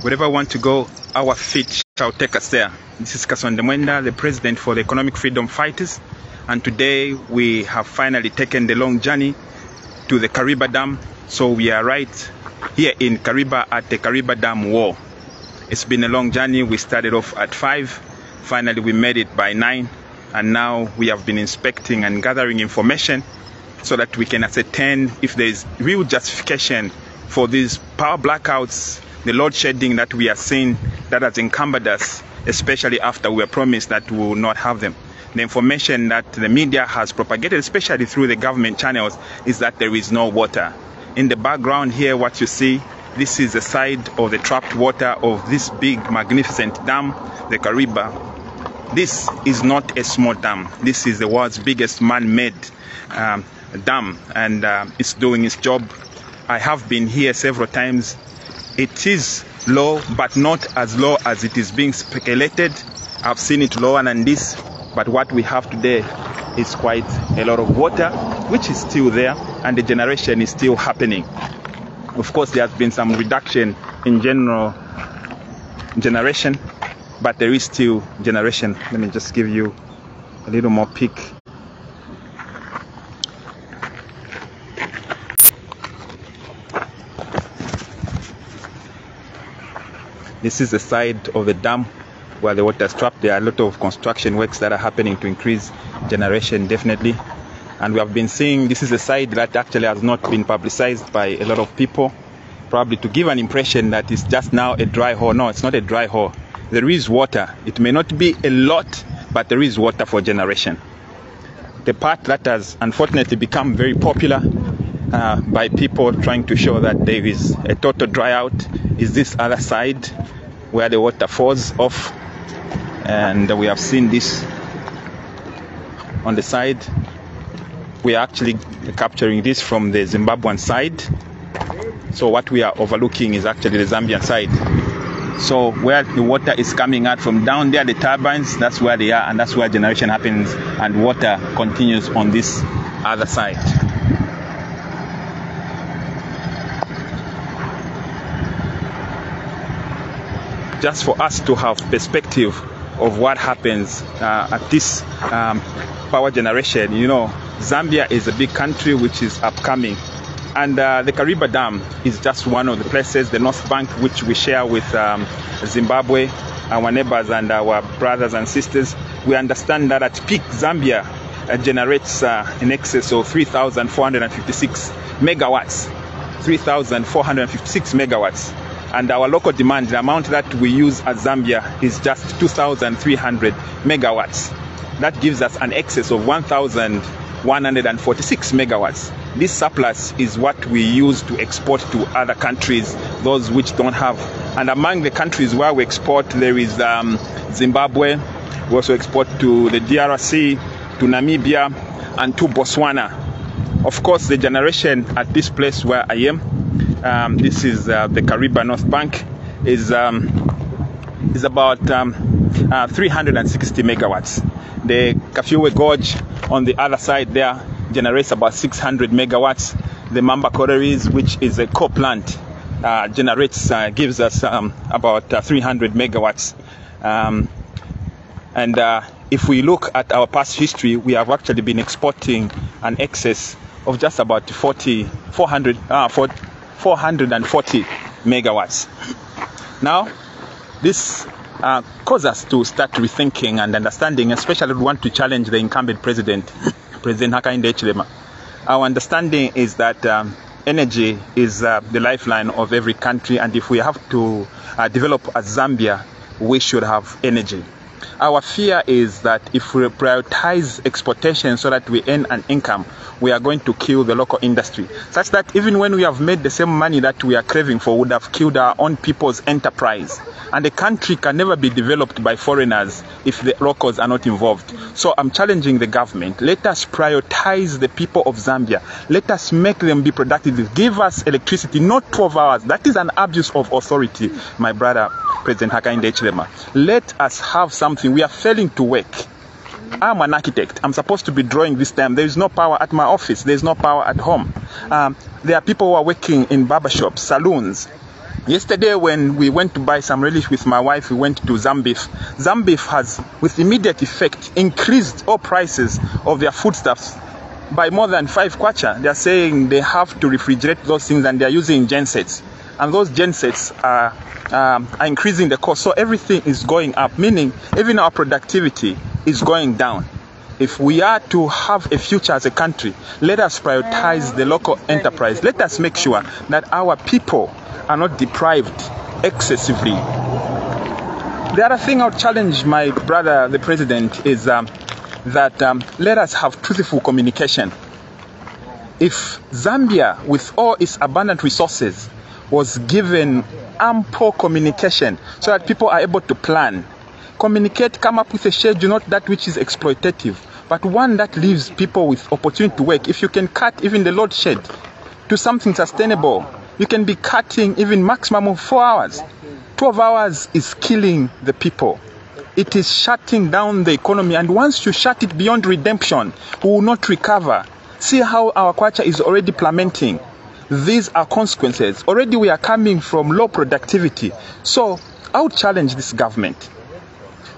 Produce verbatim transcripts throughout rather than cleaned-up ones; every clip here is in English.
Wherever we want to go, our feet shall take us there. This is Kasonde Mwenda, the president for the Economic Freedom Fighters. And today we have finally taken the long journey to the Kariba Dam. So we are right here in Kariba at the Kariba Dam wall. It's been a long journey. We started off at five. Finally, we made it by nine. And now we have been inspecting and gathering information so that we can ascertain if there is real justification for these power blackouts, the load shedding that we are seeing that has encumbered us, especially after we were promised that we will not have them. The information that the media has propagated, especially through the government channels, is that there is no water. In the background here, what you see, this is the side of the trapped water of this big, magnificent dam, the Kariba. This is not a small dam. This is the world's biggest man-made um, dam, and uh, it's doing its job. I have been here several times. It is low, but not as low as it is being speculated. I've seen it lower than this, but what we have today is quite a lot of water, which is still there, and the generation is still happening. Of course, there has been some reduction in general generation, but there is still generation. Let me just give you a little more peek. This is the side of the dam where the water is trapped. There are a lot of construction works that are happening to increase generation, definitely. And we have been seeing, this is a side that actually has not been publicized by a lot of people, probably to give an impression that it's just now a dry hole. No, it's not a dry hole. There is water. It may not be a lot, but there is water for generation. The part that has unfortunately become very popular uh, by people trying to show that there is a total dry out is this other side where the water falls off. And we have seen this on the side. We are actually capturing this from the Zimbabwean side. So what we are overlooking is actually the Zambian side. So where the water is coming out from down there, the turbines, that's where they are, and that's where generation happens, and water continues on this other side. Just for us to have perspective of what happens uh, at this um, power generation, you know, Zambia is a big country which is upcoming. And uh, the Kariba Dam is just one of the places, the North Bank, which we share with um, Zimbabwe, our neighbors and our brothers and sisters. We understand that at peak, Zambia uh, generates uh, in excess of three thousand four hundred fifty-six megawatts, three thousand four hundred fifty-six megawatts. And our local demand, the amount that we use at Zambia, is just two thousand three hundred megawatts. That gives us an excess of one thousand one hundred forty-six megawatts. This surplus is what we use to export to other countries, those which don't have. And among the countries where we export, there is um, Zimbabwe. We also export to the D R C, to Namibia, and to Botswana. Of course, the generation at this place where I am, um, this is uh, the Kariba North Bank, is, um, is about um, uh, three hundred sixty megawatts. The Kafue gorge on the other side there generates about six hundred megawatts. The Mamba Collieries, which is a coal plant, uh, generates, uh, gives us um, about uh, three hundred megawatts. Um, and uh, if we look at our past history, we have actually been exporting an excess of just about forty, four hundred, uh, four, four hundred forty megawatts. Now, this uh, caused us to start rethinking and understanding, especially we want to challenge the incumbent president. President Hakainde Hichilema. Our understanding is that um, energy is uh, the lifeline of every country, and if we have to uh, develop a Zambia, we should have energy. Our fear is that if we prioritize exportation so that we earn an income, we are going to kill the local industry, such that even when we have made the same money that we are craving for, we would have killed our own people's enterprise. And the country can never be developed by foreigners if the locals are not involved. So I'm challenging the government. Let us prioritize the people of Zambia. Let us make them be productive. Give us electricity, not twelve hours. That is an abuse of authority, my brother, President Hakainde Hichilema. Let us have something. We are failing to work. I'm an architect. I'm supposed to be drawing this time. There is no power at my office. There is no power at home. Um, there are people who are working in barbershops, saloons, Yesterday when we went to buy some relish with my wife, we went to Zambeef. Zambeef has, with immediate effect, increased all prices of their foodstuffs by more than five kwacha. They are saying they have to refrigerate those things, and they are using gensets. And those gensets are, um, are increasing the cost. So everything is going up, meaning even our productivity is going down. If we are to have a future as a country, let us prioritize the local enterprise. Let us make sure that our people are not deprived excessively. The other thing I would challenge my brother, the president, is um, that um, let us have truthful communication. If Zambia, with all its abundant resources, was given ample communication so that people are able to plan, communicate, come up with a schedule, not that which is exploitative, but one that leaves people with opportunity to work. If you can cut even the load shed to something sustainable, you can be cutting even maximum of four hours. twelve hours is killing the people. It is shutting down the economy, and once you shut it beyond redemption, we will not recover. See how our kwacha is already plummeting. These are consequences. Already we are coming from low productivity. So I would challenge this government.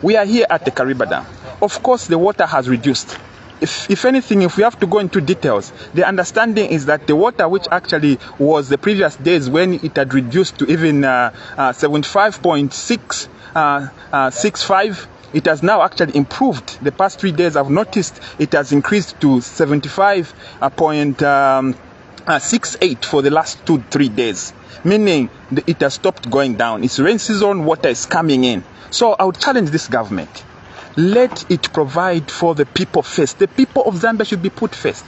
We are here at the Kariba Dam. Of course, the water has reduced. If, if anything, if we have to go into details, the understanding is that the water, which actually was the previous days when it had reduced to even uh, uh, seventy-five point six, uh, uh, sixty-five, it has now actually improved. The past three days I've noticed it has increased to seventy-five point six eight for the last two, three days. Meaning it has stopped going down. It's rain season, water is coming in. So I would challenge this government. Let it provide for the people first. The people of Zambia should be put first.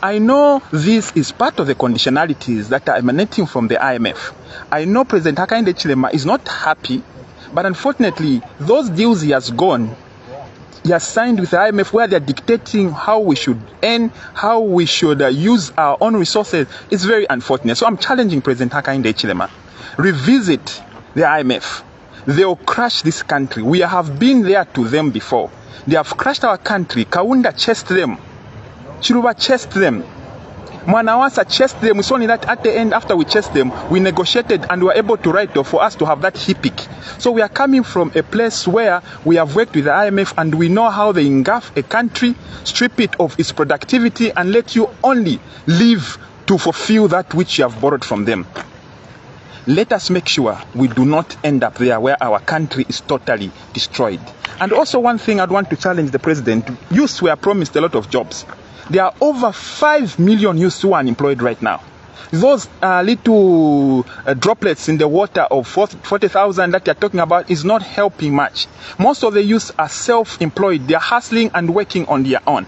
I know this is part of the conditionalities that are emanating from the I M F. I know President Hakainde Hichilema is not happy, but unfortunately, those deals he has gone, he has signed with the I M F, where they are dictating how we should earn, how we should uh, use our own resources. It's very unfortunate. So I'm challenging President Hakainde Hichilema. Revisit the I M F. They will crush this country. We have been there to them before. They have crushed our country. Kaunda chased them. Chiruba chased them. Mwanawasa chased them. We saw that at the end, after we chased them, we negotiated and were able to write off for us to have that H I P C. So we are coming from a place where we have worked with the I M F, and we know how they engulf a country, strip it of its productivity, and let you only live to fulfill that which you have borrowed from them. Let us make sure we do not end up there where our country is totally destroyed. And also one thing I'd want to challenge the president. Youths were promised a lot of jobs. There are over five million youths who are unemployed right now. Those uh, little uh, droplets in the water of forty thousand that you're talking about is not helping much. Most of the youths are self-employed. They are hustling and working on their own.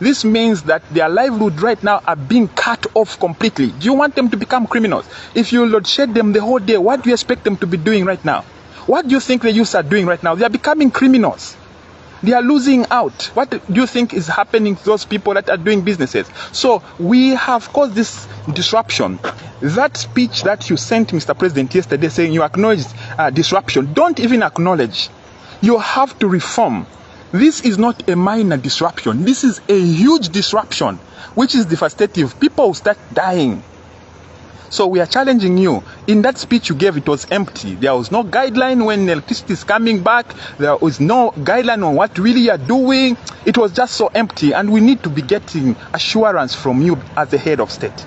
This means that their livelihood right now are being cut off completely. Do you want them to become criminals? If you load shed them the whole day, what do you expect them to be doing right now? What do you think the youths are doing right now? They are becoming criminals. They are losing out. What do you think is happening to those people that are doing businesses? So we have caused this disruption. That speech that you sent, Mister President, yesterday saying you acknowledged uh, disruption, don't even acknowledge. You have to reform. This is not a minor disruption. This is a huge disruption, which is devastating. People will start dying. So we are challenging you. In that speech you gave, it was empty. There was no guideline when electricity is coming back. There was no guideline on what really you are doing. It was just so empty, and we need to be getting assurance from you as the head of state.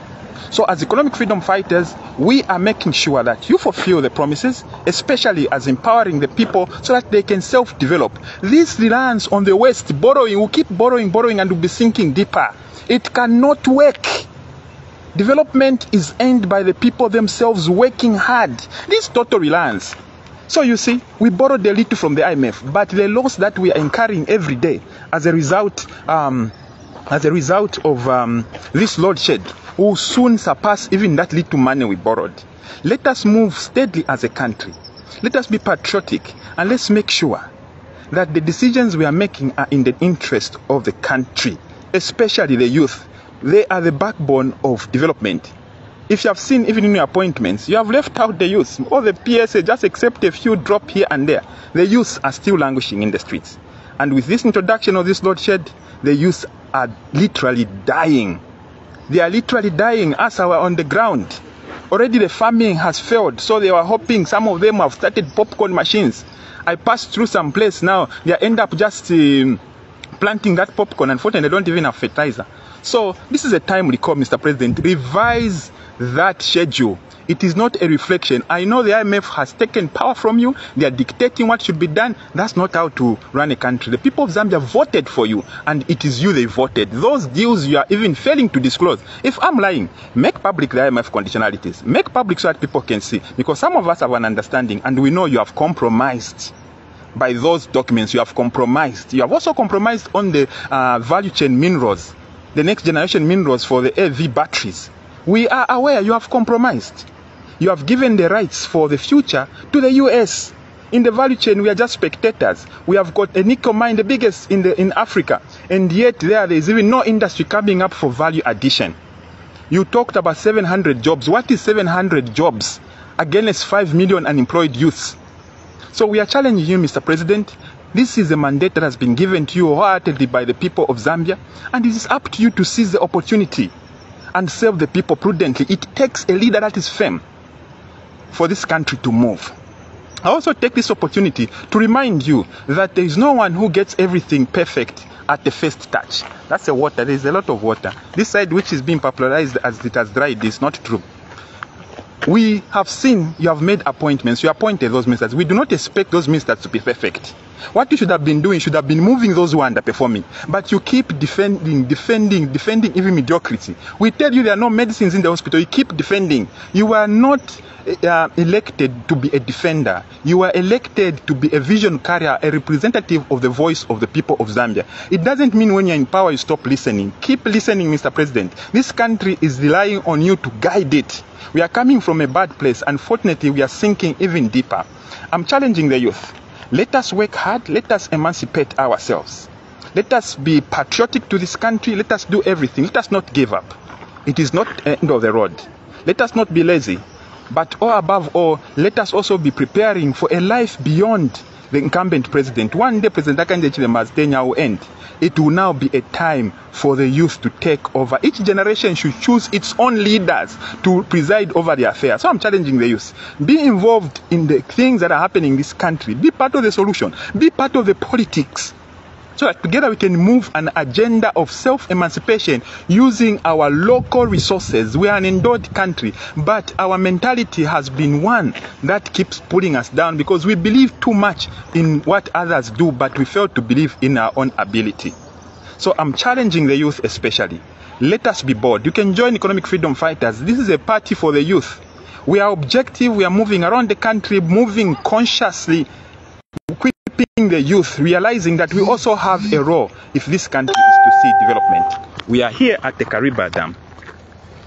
So as economic freedom fighters, we are making sure that you fulfill the promises, especially as empowering the people so that they can self-develop. This reliance on the West, borrowing, we keep borrowing, borrowing, and we'll be sinking deeper. It cannot work. Development is aimed by the people themselves working hard. This total reliance. So you see, we borrowed a little from the I M F, but the loss that we are incurring every day as a result, um, as a result of um, this load shed, will soon surpass even that little money we borrowed. Let us move steadily as a country. Let us be patriotic, and let's make sure that the decisions we are making are in the interest of the country, especially the youth. They are the backbone of development. If you have seen even in your appointments, you have left out the youth. All the P S A, just accept a few drop here and there. The youth are still languishing in the streets. And with this introduction of this load shed, the youth are literally dying. They are literally dying as we are on the ground. Already the farming has failed, so they were hoping. Some of them have started popcorn machines. I passed through some place now, they end up just um, planting that popcorn. Unfortunately, they don't even have fertilizer. So this is a timely call, Mister President. Revise that schedule. It is not a reflection. I know the I M F has taken power from you. They are dictating what should be done. That's not how to run a country. The people of Zambia voted for you, and it is you they voted. Those deals you are even failing to disclose. If I'm lying, make public the I M F conditionalities. Make public so that people can see. Because some of us have an understanding, and we know you have compromised by those documents. You have compromised. You have also compromised on the uh, value chain minerals, the next generation minerals for the A V batteries. We are aware you have compromised. You have given the rights for the future to the U S. In the value chain, we are just spectators. We have got a nickel mine, the biggest in, the, in Africa. And yet there, there is even no industry coming up for value addition. You talked about seven hundred jobs. What is seven hundred jobs against five million unemployed youths? So we are challenging you, Mister President. This is a mandate that has been given to you wholeheartedly by the people of Zambia, and it is up to you to seize the opportunity and serve the people prudently. It takes a leader that is firm for this country to move. I also take this opportunity to remind you that there is no one who gets everything perfect at the first touch. That's the water. There is a lot of water. This side, which is being popularized as it has dried, is not true. We have seen you have made appointments. You appointed those ministers. We do not expect those ministers to be perfect. What you should have been doing should have been moving those who are underperforming. But you keep defending, defending, defending even mediocrity. We tell you there are no medicines in the hospital. You keep defending. You are not uh, elected to be a defender. You are elected to be a vision carrier, a representative of the voice of the people of Zambia. It doesn't mean when you're in power you stop listening. Keep listening, Mister President. This country is relying on you to guide it. We are coming from a bad place. Unfortunately, we are sinking even deeper. I'm challenging the youth. Let us work hard. Let us emancipate ourselves. Let us be patriotic to this country. Let us do everything. Let us not give up. It is not the end of the road. Let us not be lazy. But all above all, let us also be preparing for a life beyond the incumbent president. One day, President Hakainde Hichilema's tenure will end. It will now be a time for the youth to take over. Each generation should choose its own leaders to preside over their affairs. So I'm challenging the youth. Be involved in the things that are happening in this country. Be part of the solution. Be part of the politics. So that together we can move an agenda of self-emancipation using our local resources. We are an endowed country, but our mentality has been one that keeps pulling us down because we believe too much in what others do, but we fail to believe in our own ability. So I'm challenging the youth especially. Let us be bold. You can join Economic Freedom Fighters. This is a party for the youth. We are objective. We are moving around the country, moving consciously, equipping the youth, realizing that we also have a role if this country is to see development. We are here at the Kariba Dam.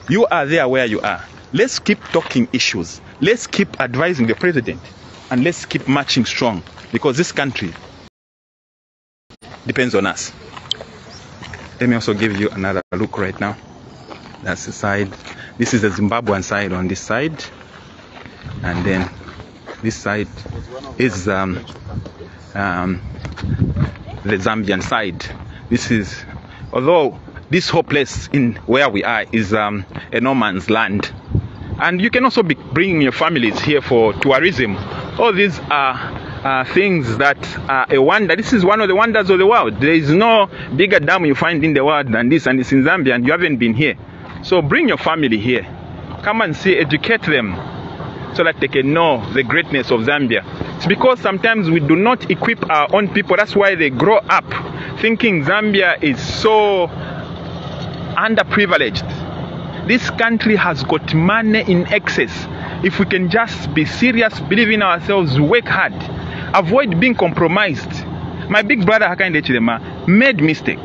You are there where you are. Let's keep talking issues. Let's keep advising the president. And let's keep marching strong because this country depends on us. Let me also give you another look right now. That's the side. This is the Zimbabwean side on this side. And then this side is um, um, the Zambian side. This is, although this whole place in where we are is um, a no man's land, and you can also be bringing your families here for tourism. All these are uh, things that are a wonder. This is one of the wonders of the world. There is no bigger dam you find in the world than this, and it's in Zambia, and you haven't been here. So bring your family here. Come and see, educate them, so that they can know the greatness of Zambia. It's because sometimes we do not equip our own people. That's why they grow up thinking Zambia is so underprivileged. This country has got money in excess. If we can just be serious, believe in ourselves, work hard, avoid being compromised. My big brother Hakainde Hichilema made mistake.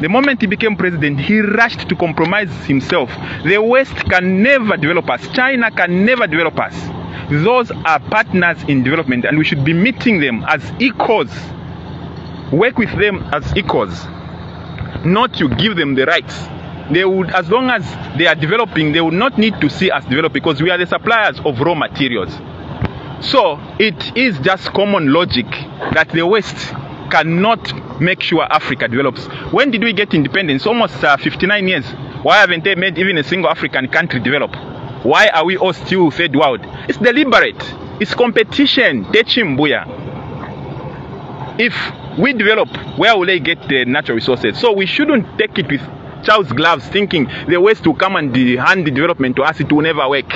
The moment he became president, he rushed to compromise himself. The West can never develop us. China can never develop us. Those are partners in development, and we should be meeting them as equals. Work with them as equals. Not to give them the rights. They would, as long as they are developing, they would not need to see us develop because we are the suppliers of raw materials. So it is just common logic that the West cannot make sure Africa develops. When did we get independence? Almost uh, fifty-nine years. Why haven't they made even a single African country develop? Why are we all still third world? It's deliberate. It's competition. If we develop, where will they get the natural resources? So we shouldn't take it with child's gloves, thinking the ways to come and hand the development to us, it will never work.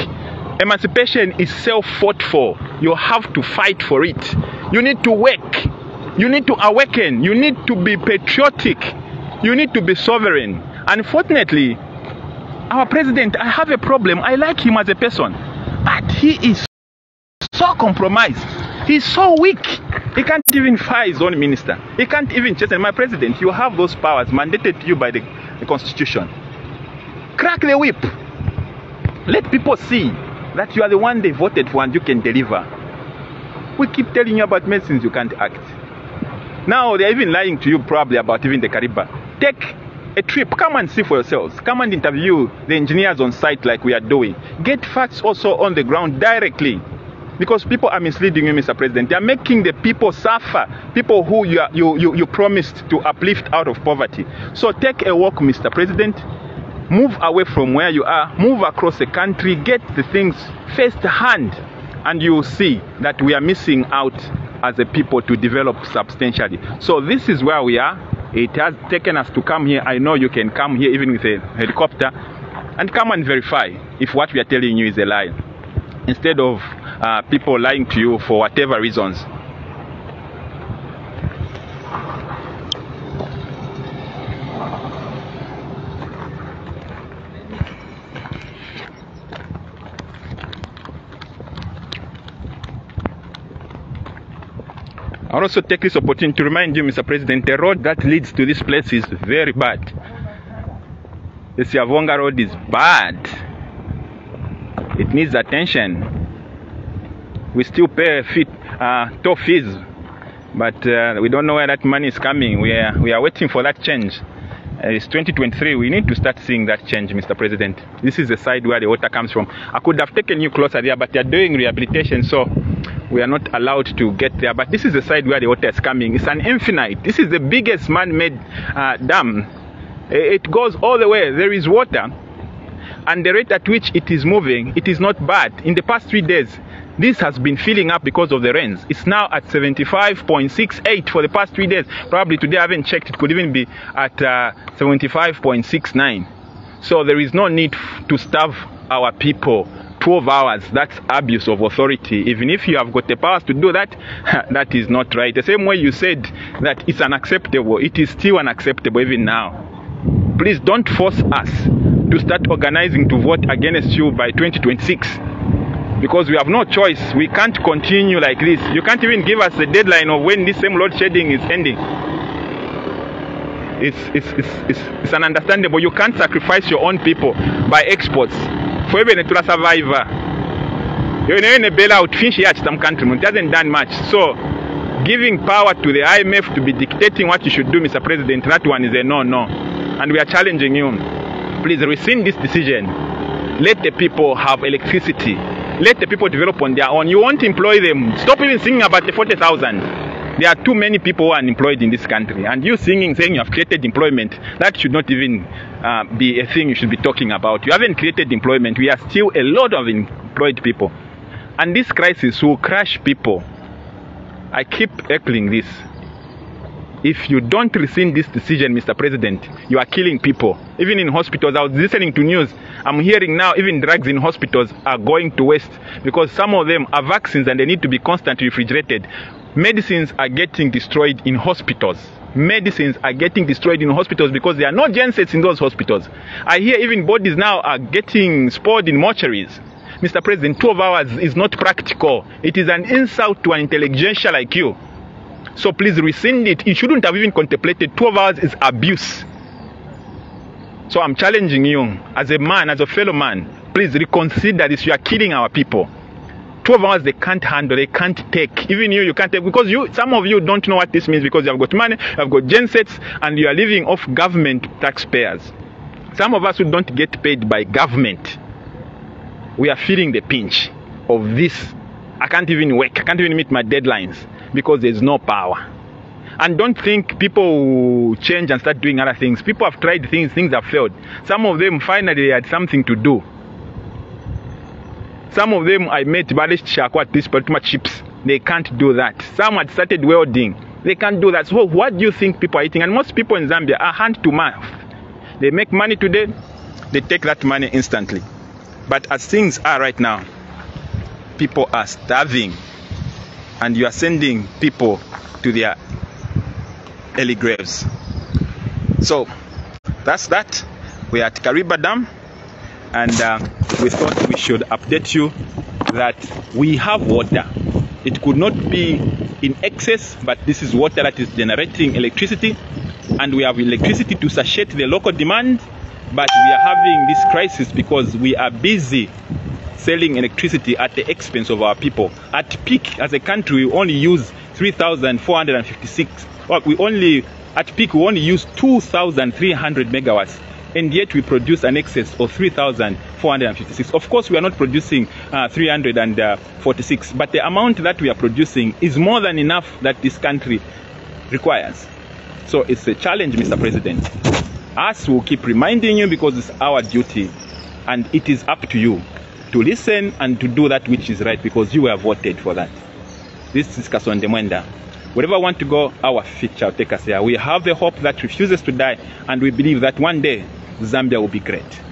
Emancipation is self-fought for. You have to fight for it. You need to work. You need to awaken. You need to be patriotic. You need to be sovereign. Unfortunately, our president, I have a problem. I like him as a person, but he is so compromised. He's so weak. He can't even fire his own minister. He can't even chase him. My president, you have those powers mandated to you by the, the constitution. Crack the whip. Let people see that you are the one they voted for and you can deliver. We keep telling you about medicines, you can't act. Now they're even lying to you probably about even the Kariba. Take a trip, come and see for yourselves. Come and interview the engineers on site like we are doing. Get facts also on the ground directly. Because people are misleading you, Mister President. They are making the people suffer. People who you, are, you, you, you promised to uplift out of poverty. So take a walk, Mister President. Move away from where you are. Move across the country. Get the things first hand. And you will see that we are missing out as a people to develop substantially. So this is where we are. It has taken us to come here. I know you can come here even with a helicopter. And come and verify if what we are telling you is a lie. Instead of uh, people lying to you for whatever reasons. I also take this opportunity to remind you, Mister President, the road that leads to this place is very bad. The Siavonga Road is bad. It needs attention. We still pay fit, uh, tough fees, but uh, we don't know where that money is coming. We are, we are waiting for that change. Uh, it's twenty twenty-three. We need to start seeing that change, Mister President. This is the side where the water comes from. I could have taken you closer there, but they are doing rehabilitation, so we are not allowed to get there. But this is the side where the water is coming. It's an infinite. This is the biggest man-made uh, dam. It goes all the way. There is water. And the rate at which it is moving, it is not bad. In the past three days, this has been filling up because of the rains. It's now at seventy-five point six eight for the past three days. Probably today, I haven't checked. It could even be at uh, seventy-five point six nine. So there is no need to starve our people. twelve hours, that's abuse of authority. Even if you have got the powers to do that, that is not right. The same way you said that it's unacceptable, it is still unacceptable even now. Please don't force us to start organizing to vote against you by twenty twenty-six, because we have no choice. We can't continue like this. You can't even give us the deadline of when this same load shedding is ending. It's, it's, it's, it's, it's ununderstandable. You can't sacrifice your own people by exports. For even a survivor, you know, in a bailout, finish at some country, it hasn't done much. So giving power to the I M F to be dictating what you should do, Mister President, that one is a no-no. And we are challenging you. Please rescind this decision. Let the people have electricity. Let the people develop on their own. You won't employ them. Stop even singing about the forty thousand. There are too many people who are unemployed in this country. And you singing, saying you have created employment, that should not even uh, be a thing you should be talking about. You haven't created employment. We are still a lot of employed people. And this crisis will crush people. I keep echoing this. If you don't rescind this decision, Mister President, you are killing people. Even in hospitals, I was listening to news. I'm hearing now even drugs in hospitals are going to waste because some of them are vaccines and they need to be constantly refrigerated. Medicines are getting destroyed in hospitals. Medicines are getting destroyed in hospitals because there are no gensets in those hospitals. I hear even bodies now are getting stored in mortuaries. Mister President, twelve hours is not practical. It is an insult to an intelligentsia like you. So please rescind it. You shouldn't have even contemplated. twelve hours is abuse. So I'm challenging you as a man, as a fellow man. Please reconsider this. You are killing our people. twelve hours they can't handle, they can't take. Even you, you can't take. Because you, some of you don't know what this means because you have got money, you have got gensets, and you are living off government taxpayers. Some of us who don't get paid by government, we are feeling the pinch of this. I can't even work. I can't even meet my deadlines. Because there's no power. And don't think people change and start doing other things. People have tried things, things have failed. Some of them finally had something to do. Some of them I met ballished shako at these particular chips. They can't do that. Some had started welding. They can't do that. So what do you think people are eating? And most people in Zambia are hand to mouth. They make money today, they take that money instantly. But as things are right now, people are starving, and you are sending people to their early graves. So that's that. We're at Kariba Dam, and uh, we thought we should update you that we have water. It could not be in excess, but this is water that is generating electricity, and we have electricity to satiate the local demand. But we are having this crisis because we are busy selling electricity at the expense of our people. At peak, as a country, we only use three thousand four hundred fifty-six. Well, we only, at peak, we only use two thousand three hundred megawatts. And yet we produce an excess of three thousand four hundred fifty-six. Of course, we are not producing uh, three hundred forty-six, but the amount that we are producing is more than enough that this country requires. So it's a challenge, Mister President. Us will keep reminding you because it's our duty, and it is up to you to listen and to do that which is right, because you were voted for that. This is Kasonde Mwenda. Wherever we want to go, our future will take us there. We have the hope that refuses to die, and we believe that one day Zambia will be great.